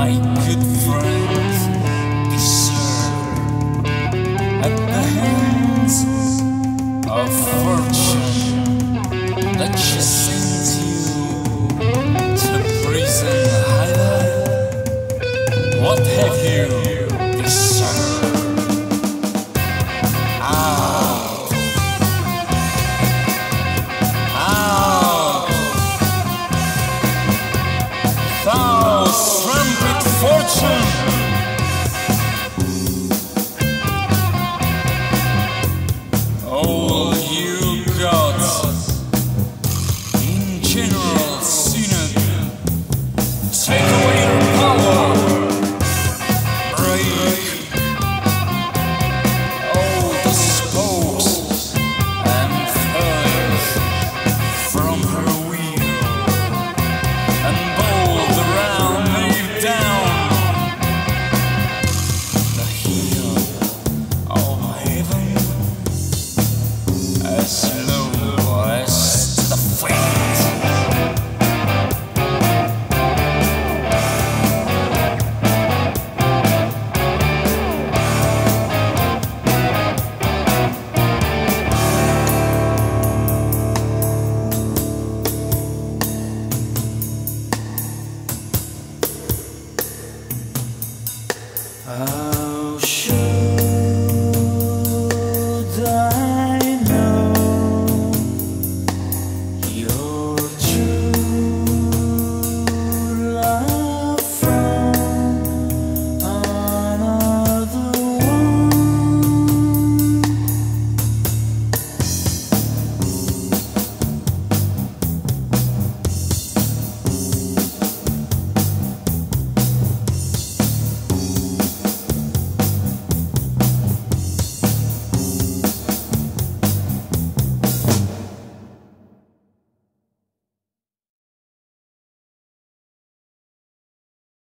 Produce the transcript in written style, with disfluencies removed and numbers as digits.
my good friends deserve at the hands of fortune that she sends you to prison highlight. What have you deserved? Out, out, thou trumpet fortune.